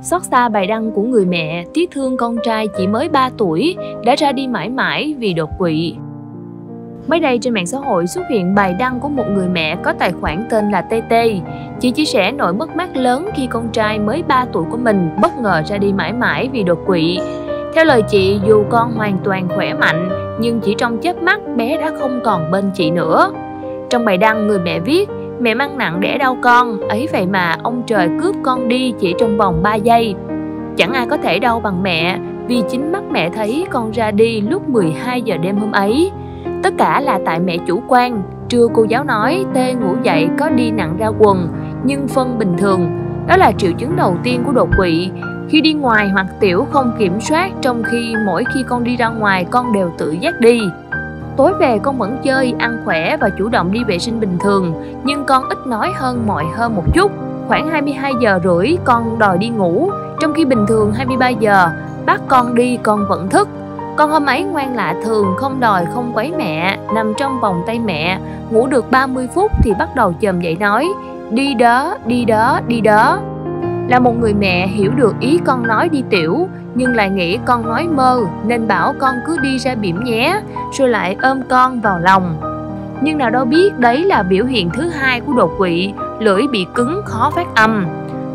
Xót xa bài đăng của người mẹ tiếc thương con trai chỉ mới 3 tuổi đã ra đi mãi mãi vì đột quỵ. Mới đây trên mạng xã hội xuất hiện bài đăng của một người mẹ có tài khoản tên là TT. Chị chia sẻ nỗi mất mát lớn khi con trai mới 3 tuổi của mình bất ngờ ra đi mãi mãi vì đột quỵ. Theo lời chị, dù con hoàn toàn khỏe mạnh nhưng chỉ trong chớp mắt bé đã không còn bên chị nữa. Trong bài đăng, người mẹ viết: "Mẹ mang nặng đẻ đau con, ấy vậy mà ông trời cướp con đi chỉ trong vòng 3 giây. Chẳng ai có thể đau bằng mẹ vì chính mắt mẹ thấy con ra đi lúc 12 giờ đêm hôm ấy. Tất cả là tại mẹ chủ quan, trưa cô giáo nói Tê ngủ dậy có đi nặng ra quần, nhưng phân bình thường. Đó là triệu chứng đầu tiên của đột quỵ, khi đi ngoài hoặc tiểu không kiểm soát trong khi mỗi khi con đi ra ngoài con đều tự giác đi. Tối về con vẫn chơi, ăn khỏe và chủ động đi vệ sinh bình thường, nhưng con ít nói hơn mọi hơn một chút. Khoảng 22 giờ rưỡi con đòi đi ngủ, trong khi bình thường 23 giờ, bắt con đi con vẫn thức. Con hôm ấy ngoan lạ thường, không đòi không quấy mẹ, nằm trong vòng tay mẹ, ngủ được 30 phút thì bắt đầu chồm dậy nói, đi đó, đi đó, đi đó. Là một người mẹ hiểu được ý con nói đi tiểu, nhưng lại nghĩ con nói mơ nên bảo con cứ đi ra bỉm nhé, rồi lại ôm con vào lòng. Nhưng nào đâu biết đấy là biểu hiện thứ hai của đột quỵ, lưỡi bị cứng khó phát âm.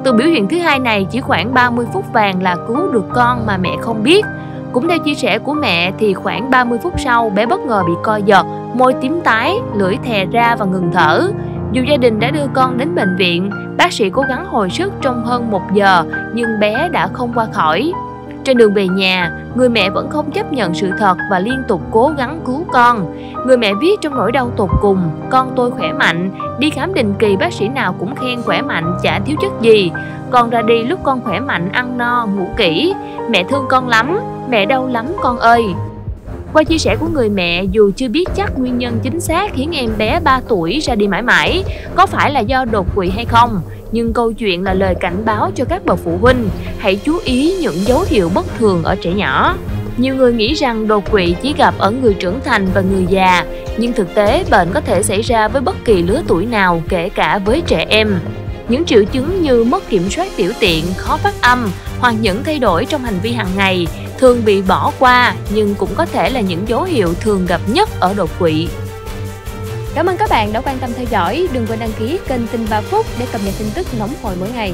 Từ biểu hiện thứ hai này chỉ khoảng 30 phút vàng là cứu được con mà mẹ không biết. Cũng theo chia sẻ của mẹ thì khoảng 30 phút sau bé bất ngờ bị co giật, môi tím tái, lưỡi thè ra và ngừng thở. Dù gia đình đã đưa con đến bệnh viện, bác sĩ cố gắng hồi sức trong hơn 1 giờ nhưng bé đã không qua khỏi. Trên đường về nhà, người mẹ vẫn không chấp nhận sự thật và liên tục cố gắng cứu con. Người mẹ viết trong nỗi đau tột cùng, con tôi khỏe mạnh, đi khám định kỳ bác sĩ nào cũng khen khỏe mạnh, chả thiếu chất gì. Con ra đi lúc con khỏe mạnh, ăn no, ngủ kỹ. Mẹ thương con lắm, mẹ đau lắm con ơi." Qua chia sẻ của người mẹ, dù chưa biết chắc nguyên nhân chính xác khiến em bé 3 tuổi ra đi mãi mãi, có phải là do đột quỵ hay không, nhưng câu chuyện là lời cảnh báo cho các bậc phụ huynh, hãy chú ý những dấu hiệu bất thường ở trẻ nhỏ. Nhiều người nghĩ rằng đột quỵ chỉ gặp ở người trưởng thành và người già, nhưng thực tế bệnh có thể xảy ra với bất kỳ lứa tuổi nào, kể cả với trẻ em. Những triệu chứng như mất kiểm soát tiểu tiện, khó phát âm hoặc những thay đổi trong hành vi hàng ngày thường bị bỏ qua nhưng cũng có thể là những dấu hiệu thường gặp nhất ở đột quỵ. Cảm ơn các bạn đã quan tâm theo dõi. Đừng quên đăng ký kênh TIN 3 Phút để cập nhật tin tức nóng hổi mỗi ngày.